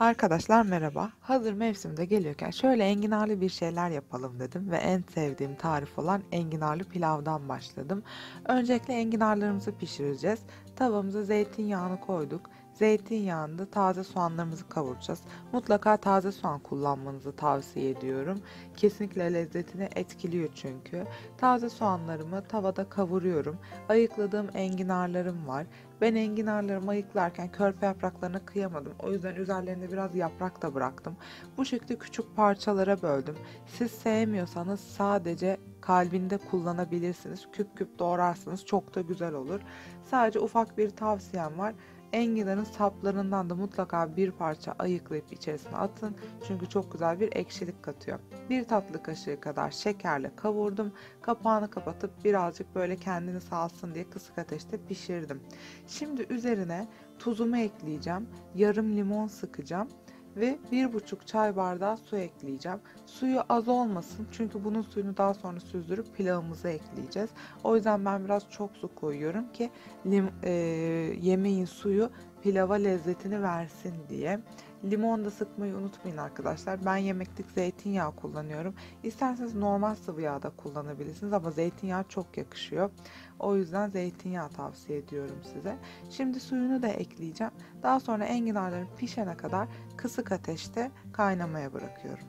Arkadaşlar merhaba. Hazır mevsimde geliyorken şöyle enginarlı bir şeyler yapalım dedim ve en sevdiğim tarif olan enginarlı pilavdan başladım. Öncelikle enginarlarımızı pişireceğiz. Tavamıza zeytinyağını koyduk. Zeytinyağında taze soğanlarımızı kavuracağız. Mutlaka taze soğan kullanmanızı tavsiye ediyorum. Kesinlikle lezzetini etkiliyor çünkü. Taze soğanlarımı tavada kavuruyorum. Ayıkladığım enginarlarım var. Ben enginarlarımı ayıklarken körpe yapraklarına kıyamadım. O yüzden üzerlerinde biraz yaprak da bıraktım. Bu şekilde küçük parçalara böldüm. Siz sevmiyorsanız sadece kalbinde kullanabilirsiniz. Küp küp doğrarsınız. Çok da güzel olur. Sadece ufak bir tavsiyem var. Enginarın saplarından da mutlaka bir parça ayıklayıp içerisine atın. Çünkü çok güzel bir ekşilik katıyor. Bir tatlı kaşığı kadar şekerle kavurdum. Kapağını kapatıp birazcık böyle kendini salsın diye kısık ateşte pişirdim. Şimdi üzerine tuzumu ekleyeceğim. Yarım limon sıkacağım. Ve 1,5 çay bardağı su ekleyeceğim. Suyu az olmasın çünkü bunun suyunu daha sonra süzdürüp pilavımıza ekleyeceğiz. O yüzden ben biraz çok su koyuyorum ki yemeğin suyu pilava lezzetini versin diye. Limon da sıkmayı unutmayın arkadaşlar. Ben yemeklik zeytinyağı kullanıyorum. İsterseniz normal sıvı yağ da kullanabilirsiniz ama zeytinyağı çok yakışıyor. O yüzden zeytinyağı tavsiye ediyorum size. Şimdi suyunu da ekleyeceğim. Daha sonra enginarların pişene kadar kısık ateşte kaynamaya bırakıyorum.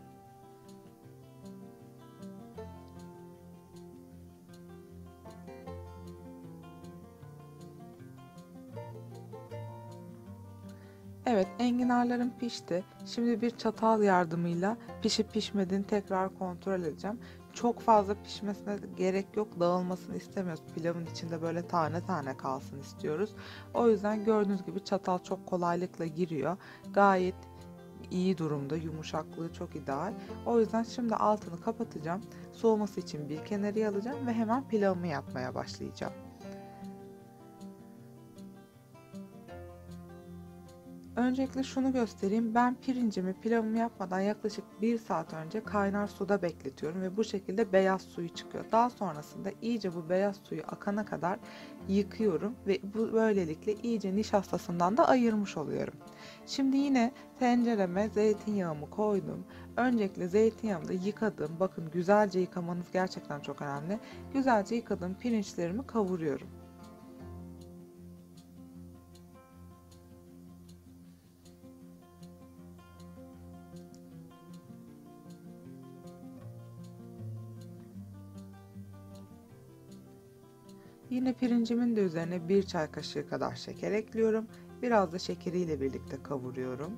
Evet, enginarlarım pişti. Şimdi bir çatal yardımıyla pişip pişmediğini tekrar kontrol edeceğim. Çok fazla pişmesine gerek yok. Dağılmasını istemiyoruz. Pilavın içinde böyle tane tane kalsın istiyoruz. O yüzden gördüğünüz gibi çatal çok kolaylıkla giriyor. Gayet iyi durumda. Yumuşaklığı çok ideal. O yüzden şimdi altını kapatacağım. Soğuması için bir kenarıya alacağım ve hemen pilavımı yapmaya başlayacağım. Öncelikle şunu göstereyim. Ben pirincimi pilavımı yapmadan yaklaşık 1 saat önce kaynar suda bekletiyorum ve bu şekilde beyaz suyu çıkıyor. Daha sonrasında iyice bu beyaz suyu akana kadar yıkıyorum ve böylelikle iyice nişastasından da ayırmış oluyorum. Şimdi yine tencereme zeytinyağımı koydum. Öncelikle zeytinyağımı da yıkadım. Bakın güzelce yıkamanız gerçekten çok önemli. Güzelce yıkadığım pirinçlerimi kavuruyorum. Yine pirincimin de üzerine 1 çay kaşığı kadar şeker ekliyorum. Biraz da şekeriyle birlikte kavuruyorum.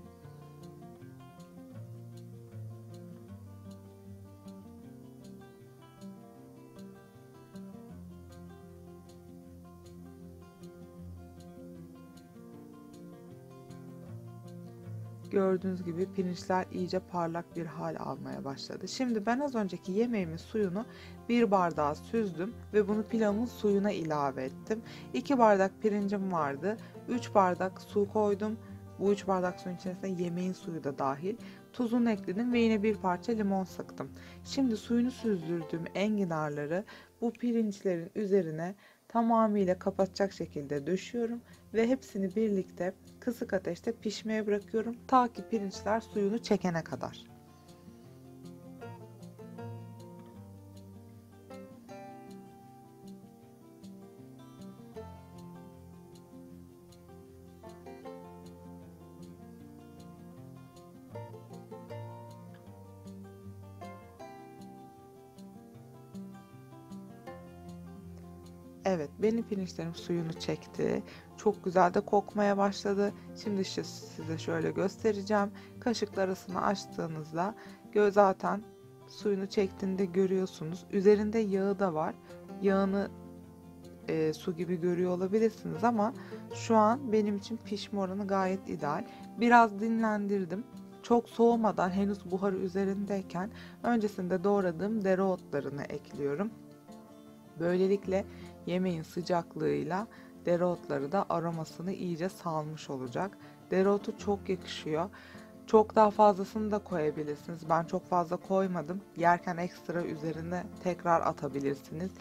Gördüğünüz gibi pirinçler iyice parlak bir hal almaya başladı. Şimdi ben az önceki yemeğimin suyunu 1 bardağa süzdüm ve bunu pilavın suyuna ilave ettim. 2 bardak pirincim vardı. 3 bardak su koydum. Bu 3 bardak suyun içerisinde yemeğin suyu da dahil. Tuzunu ekledim ve yine bir parça limon sıktım. Şimdi suyunu süzdürdüğüm enginarları bu pirinçlerin üzerine tamamıyla kapatacak şekilde döşüyorum ve hepsini birlikte kısık ateşte pişmeye bırakıyorum ta ki pirinçler suyunu çekene kadar. Evet, benim pirinçlerim suyunu çekti. Çok güzel de kokmaya başladı. Şimdi size şöyle göstereceğim. Kaşık arasını açtığınızda zaten suyunu çektiğinde görüyorsunuz. Üzerinde yağı da var. Yağını su gibi görüyor olabilirsiniz ama şu an benim için pişme oranı gayet ideal. Biraz dinlendirdim. Çok soğumadan henüz buharı üzerindeyken öncesinde doğradığım dereotlarını ekliyorum. Böylelikle yemeğin sıcaklığıyla dereotları da aromasını iyice salmış olacak. Dereotu çok yakışıyor. Çok daha fazlasını da koyabilirsiniz. Ben çok fazla koymadım. Yerken ekstra üzerine tekrar atabilirsiniz.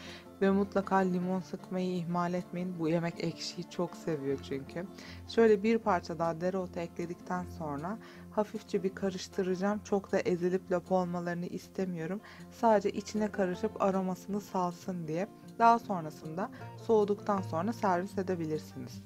Ve mutlaka limon sıkmayı ihmal etmeyin. Bu yemek ekşiyi çok seviyor çünkü. Şöyle bir parça daha dereotu ekledikten sonra hafifçe bir karıştıracağım. Çok da ezilip lapa olmalarını istemiyorum. Sadece içine karışıp aromasını salsın diye. Daha sonrasında soğuduktan sonra servis edebilirsiniz.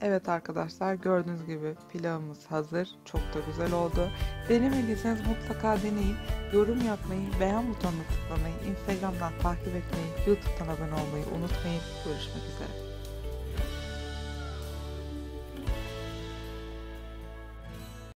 Evet arkadaşlar, gördüğünüz gibi pilavımız hazır. Çok da güzel oldu. Denemediyseniz mutlaka deneyin. Yorum yapmayı, beğen butonuna tıklamayı, Instagram'dan takip etmeyi, YouTube'dan abone olmayı unutmayın. Görüşmek üzere.